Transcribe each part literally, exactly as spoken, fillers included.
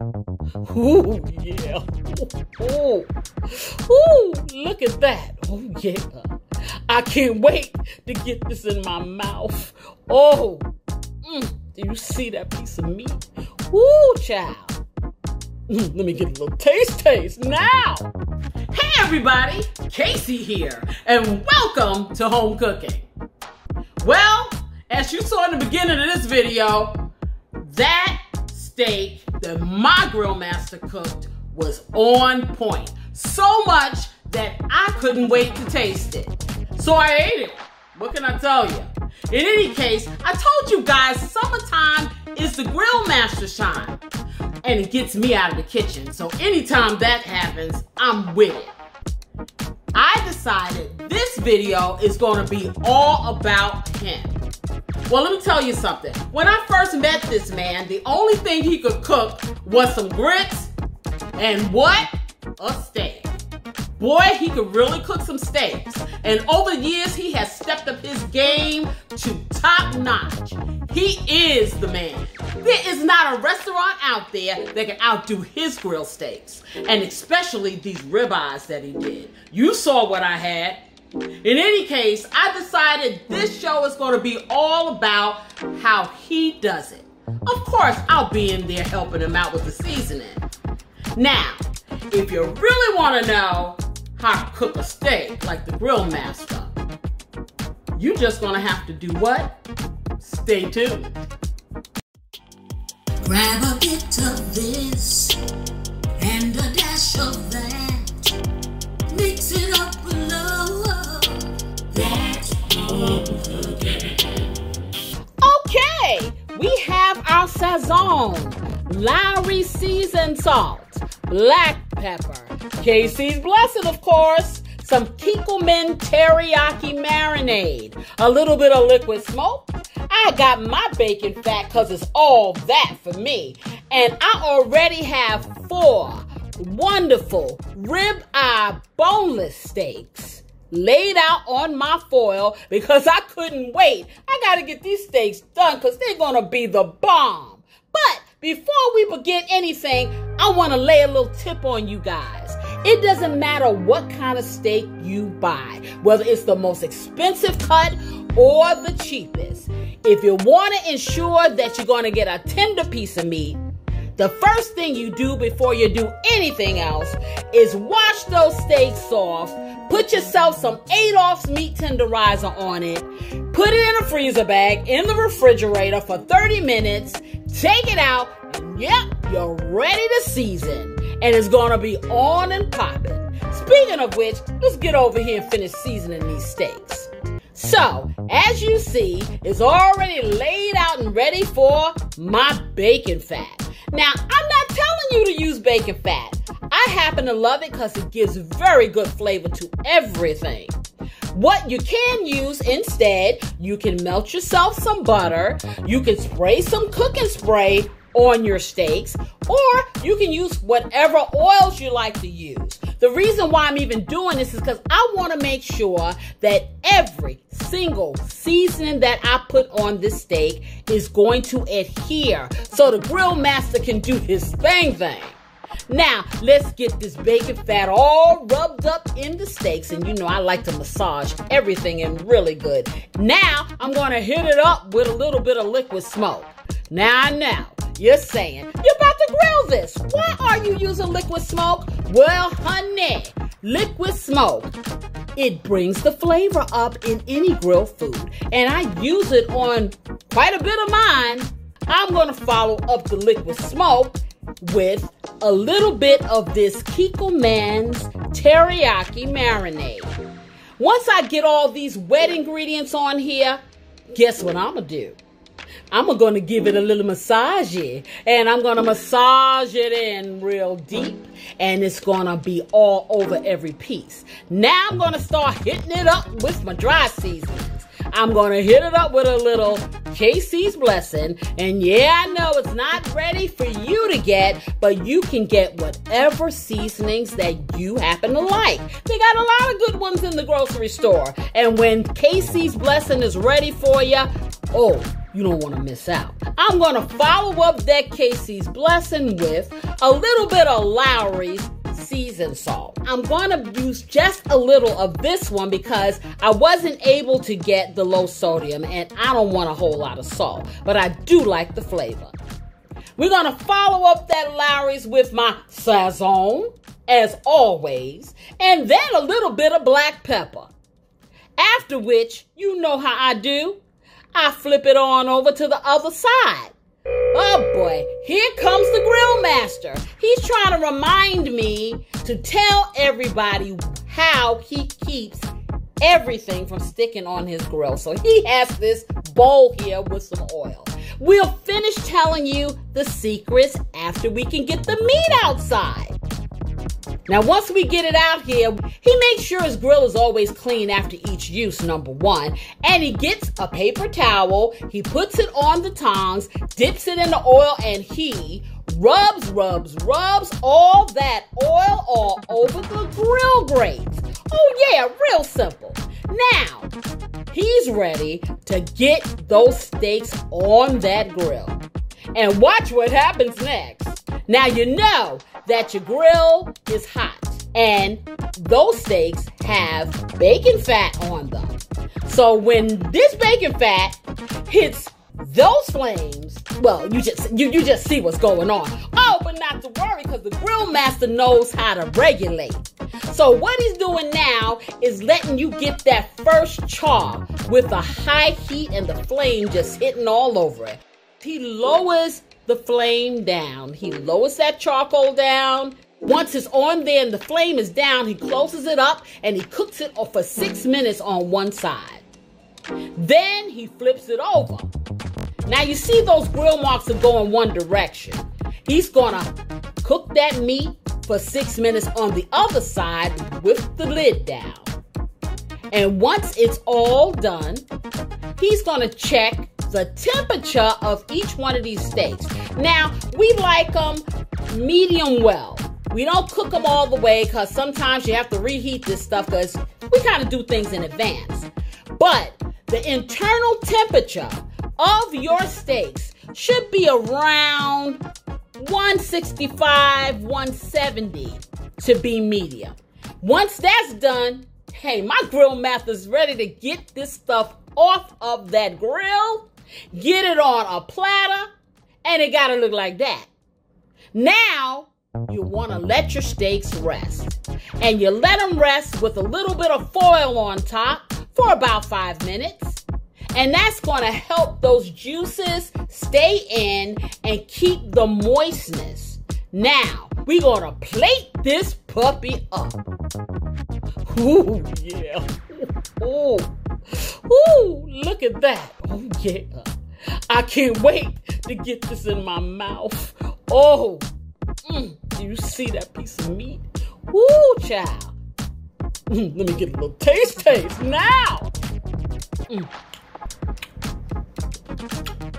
Oh yeah. Oh, oh, look at that. Oh yeah. I can't wait to get this in my mouth. Oh, mm, do you see that piece of meat? Woo, child. Mm, let me get a little taste taste now. Hey everybody, K C here, and welcome to Home Cooking. Well, as you saw in the beginning of this video, that steak that my grill master cooked was on point. So much that I couldn't wait to taste it. So I ate it. What can I tell you? In any case, I told you guys summertime is the grill master shine. And it gets me out of the kitchen. So anytime that happens, I'm with it. I decided this video is going to be all about him. Well, let me tell you something. When I first met this man, the only thing he could cook was some grits and what? A steak. Boy, he could really cook some steaks. And over the years, he has stepped up his game to top notch. He is the man. There is not a restaurant out there that can outdo his grilled steaks. And especially these ribeyes that he did. You saw what I had. In any case, I decided this show is going to be all about how he does it. Of course, I'll be in there helping him out with the seasoning. Now, if you really want to know how to cook a steak like the grill master, you're just going to have to do what? Stay tuned. Grab a bit of this and a dash of that. Mix it up a little. Okay, we have our sazon, Lowry Seasoned Salt, black pepper, K C's Blessing of course, some Kikkoman Teriyaki Marinade, a little bit of liquid smoke. I got my bacon fat because it's all that for me. And I already have four wonderful rib-eye boneless steaks laid out on my foil because I couldn't wait. I gotta get these steaks done because they're gonna be the bomb. But before we begin anything, I wanna lay a little tip on you guys. It doesn't matter what kind of steak you buy, whether it's the most expensive cut or the cheapest. If you wanna ensure that you're gonna get a tender piece of meat, the first thing you do before you do anything else is wash those steaks off, put yourself some Adolph's meat tenderizer on it, put it in a freezer bag in the refrigerator for thirty minutes, take it out, and yep, you're ready to season. And it's gonna be on and popping. Speaking of which, let's get over here and finish seasoning these steaks. So, as you see, it's already laid out and ready for my bacon fat. Now, I'm not telling you to use bacon fat. I happen to love it because it gives very good flavor to everything. What you can use instead, you can melt yourself some butter, you can spray some cooking spray on your steaks, or you can use whatever oils you like to use. The reason why I'm even doing this is because I want to make sure that every single seasoning that I put on this steak is going to adhere so the grill master can do his thing thing. Now, let's get this bacon fat all rubbed up in the steaks. And you know, I like to massage everything in really good. Now, I'm going to hit it up with a little bit of liquid smoke. Now, now. You're saying, you're about to grill this. Why are you using liquid smoke? Well, honey, liquid smoke, it brings the flavor up in any grilled food. And I use it on quite a bit of mine. I'm going to follow up the liquid smoke with a little bit of this Kikkoman's Teriyaki Marinade. Once I get all these wet ingredients on here, guess what I'm going to do? I'm going to give it a little massage, and I'm going to massage it in real deep, and it's going to be all over every piece. Now I'm going to start hitting it up with my dry seasonings. I'm going to hit it up with a little K C's Blessing, and yeah, I know it's not ready for you to get, but you can get whatever seasonings that you happen to like. They got a lot of good ones in the grocery store, and when K C's Blessing is ready for you, oh, you don't want to miss out. I'm going to follow up that K C's Blessing with a little bit of Lowry's Seasoned Salt. I'm going to use just a little of this one because I wasn't able to get the low sodium and I don't want a whole lot of salt, but I do like the flavor. We're going to follow up that Lowry's with my sazon, as always, and then a little bit of black pepper. After which, you know how I do. I flip it on over to the other side. Oh boy, here comes the grill master. He's trying to remind me to tell everybody how he keeps everything from sticking on his grill. So he has this bowl here with some oil. We'll finish telling you the secrets after we can get the meat outside. Now, once we get it out here, he makes sure his grill is always clean after each use, number one. And he gets a paper towel, he puts it on the tongs, dips it in the oil, and he rubs, rubs, rubs all that oil all over the grill grates. Oh yeah, real simple. Now, he's ready to get those steaks on that grill. And watch what happens next. Now you know that your grill is hot and those steaks have bacon fat on them. So when this bacon fat hits those flames, well, you just you, you just see what's going on. Oh, but not to worry, because the grill master knows how to regulate. So what he's doing now is letting you get that first char with the high heat and the flame just hitting all over it. He lowers the flame down. He lowers that charcoal down. Once it's on there and the flame is down, he closes it up and he cooks it for six minutes on one side. Then he flips it over. Now you see those grill marks are going one direction. He's gonna cook that meat for six minutes on the other side with the lid down. And once it's all done, he's gonna check the temperature of each one of these steaks. Now, we like them medium well. We don't cook them all the way because sometimes you have to reheat this stuff because we kind of do things in advance. But the internal temperature of your steaks should be around one sixty-five, one seventy to be medium. Once that's done, hey, my grill master's ready to get this stuff off of that grill. Get it on a platter, and it gotta look like that. Now, you wanna let your steaks rest. And you let them rest with a little bit of foil on top for about five minutes. And that's gonna help those juices stay in and keep the moistness. Now, we gonna plate this puppy up. Ooh, yeah. Ooh. Ooh, look at that. Oh, yeah. I can't wait to get this in my mouth. Oh, mm, do you see that piece of meat? Ooh, child. Mm, let me get a little taste taste now. Mm.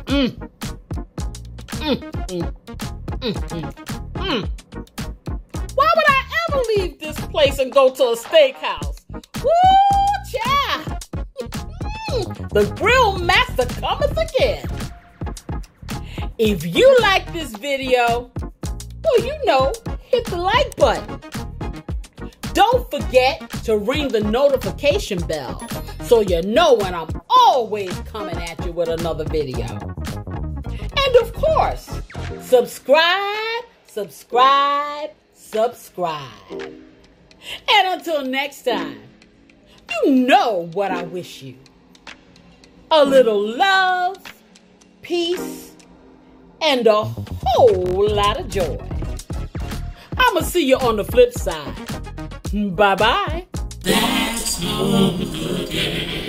Mm. Mm, mm, mm, mm, mm. Why would I ever leave this place and go to a steakhouse? Ooh, child. The grill master cometh again. If you like this video, well, you know, hit the like button. Don't forget to ring the notification bell so you know when I'm always coming at you with another video. And of course, subscribe, subscribe, subscribe. And until next time, you know what I wish you. A little love, peace, and a whole lot of joy. I'ma see you on the flip side. Bye-bye. That's home cooking.